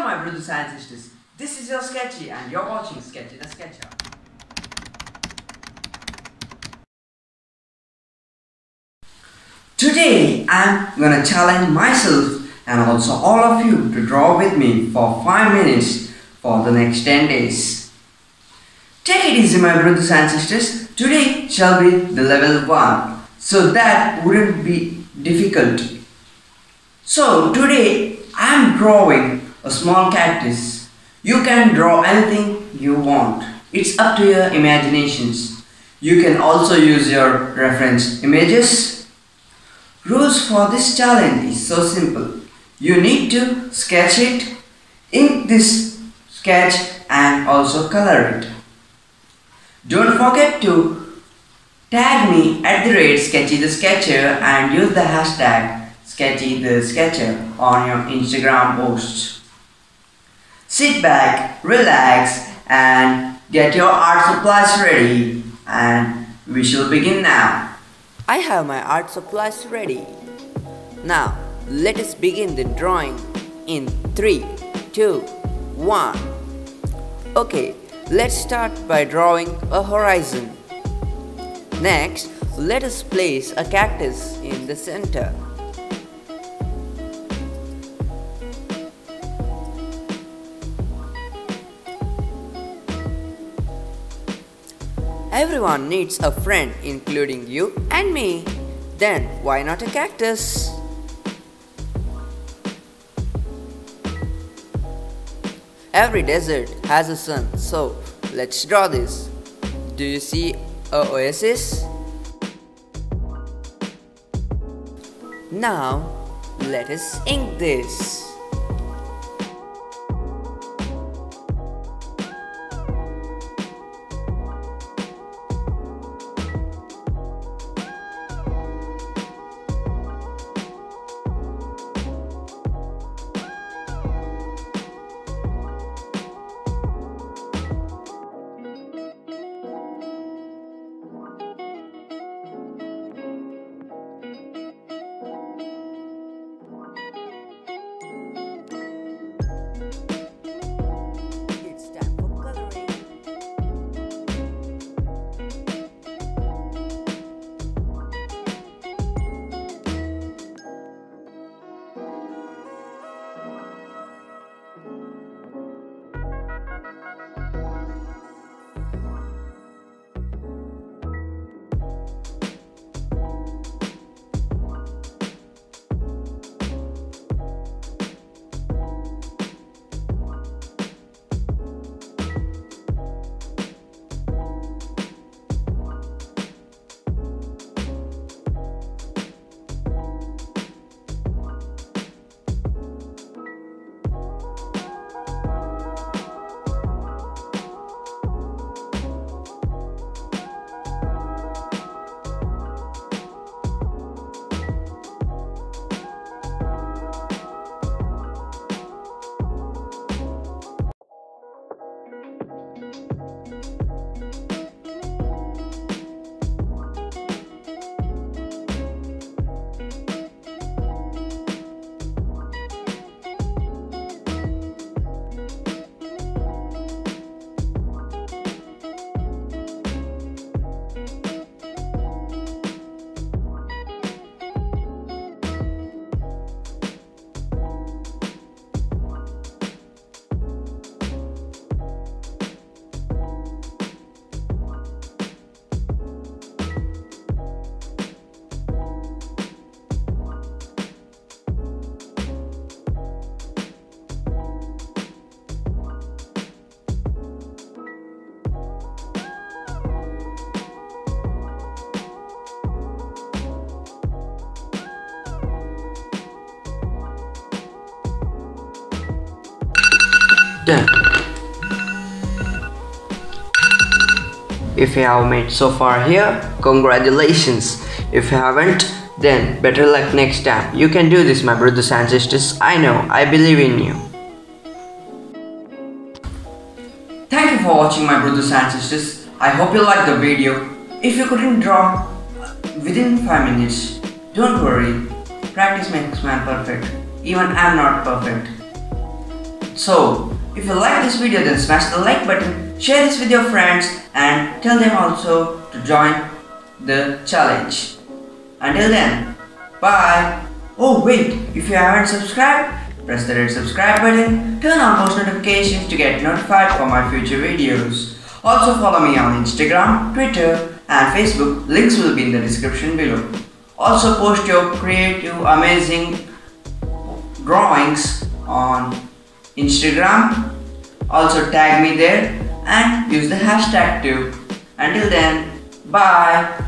Hello my brother scientists, this is your Sketchy and you're watching Sketchy the Sketcher. Today I'm gonna challenge myself and also all of you to draw with me for 5 minutes for the next 10 days. Take it easy my brothers and sisters, today shall be the level 1, so that wouldn't be difficult. So today I'm drawing a small cactus. You can draw anything you want, it's up to your imaginations. You can also use your reference images. Rules for this challenge is so simple. You need to sketch it, ink this sketch and also color it. Don't forget to tag me @ Sketchy the Sketcher and use the hashtag Sketchy the Sketcher on your Instagram posts. Sit back, relax and get your art supplies ready, and we shall begin now. I have my art supplies ready. Now let us begin the drawing in 3, 2, 1. Okay, let's start by drawing a horizon. Next, let us place a cactus in the center. Everyone needs a friend, including you and me. Then why not a cactus? Every desert has a sun, so let's draw this. Do you see an oasis? Now let us ink this. If you have made so far here, congratulations. If you haven't, then better luck next time. You can do this my brothers and sisters, I know, I believe in you. Thank you for watching my brothers and sisters. I hope you liked the video. If you couldn't draw within 5 minutes, don't worry. Practice makes man perfect. Even I'm not perfect. So, if you like this video, then smash the like button, share this with your friends and tell them also to join the challenge. Until then, bye. Oh wait, if you haven't subscribed, press the red subscribe button, turn on post notifications to get notified for my future videos. Also follow me on Instagram, Twitter and Facebook, links will be in the description below. Also post your creative, amazing drawings on Instagram, also tag me there and use the hashtag too. Until then, bye.